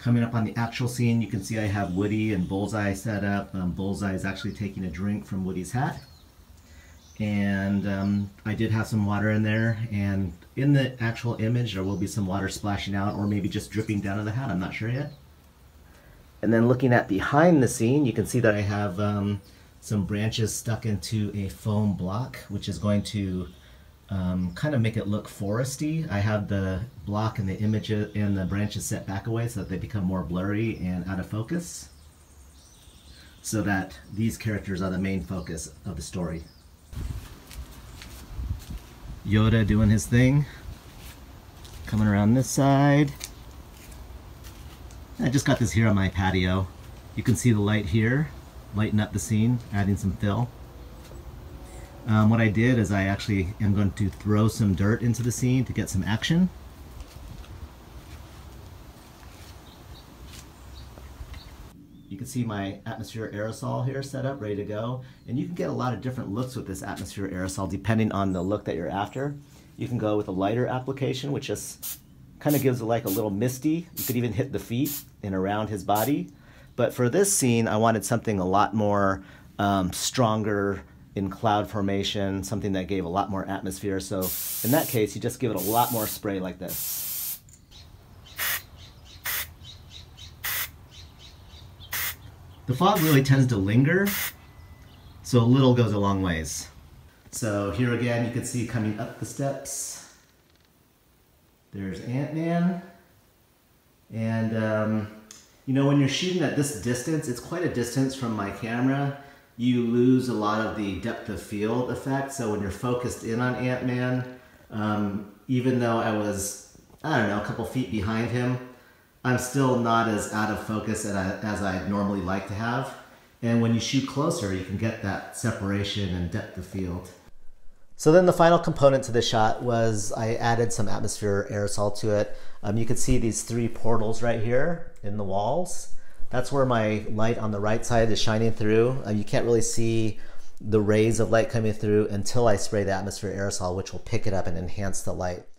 Coming up on the actual scene, you can see I have Woody and Bullseye set up. Bullseye is actually taking a drink from Woody's hat. And I did have some water in there, and in the actual image there will be some water splashing out or maybe just dripping down on the hat, I'm not sure yet. And then looking at behind the scene, you can see that I have some branches stuck into a foam block, which is going to kind of make it look foresty. I have the block and the image and the branches set back away so that they become more blurry and out of focus, so that these characters are the main focus of the story. Yoda doing his thing, coming around this side. I just got this here on my patio. You can see the light here, lighting up the scene, adding some fill. What I did is I actually am going to throw some dirt into the scene to get some action. You can see my atmosphere aerosol here set up, ready to go. And you can get a lot of different looks with this atmosphere aerosol depending on the look that you're after. You can go with a lighter application, which just kind of gives it like a little misty. You could even hit the feet and around his body. But for this scene, I wanted something a lot more stronger in cloud formation, something that gave a lot more atmosphere. So in that case, you just give it a lot more spray like this. The fog really tends to linger, so a little goes a long ways. So here again, you can see coming up the steps, there's Ant-Man. And you know, when you're shooting at this distance, it's quite a distance from my camera, you lose a lot of the depth of field effect. So when you're focused in on Ant-Man, even though I was, I don't know, a couple feet behind him, I'm still not as out of focus as I'd normally like to have. And when you shoot closer, you can get that separation and depth of field. So then the final component to the shot was I added some atmosphere aerosol to it. You can see these three portals right here in the walls. That's where my light on the right side is shining through. You can't really see the rays of light coming through until I spray the atmosphere aerosol, which will pick it up and enhance the light.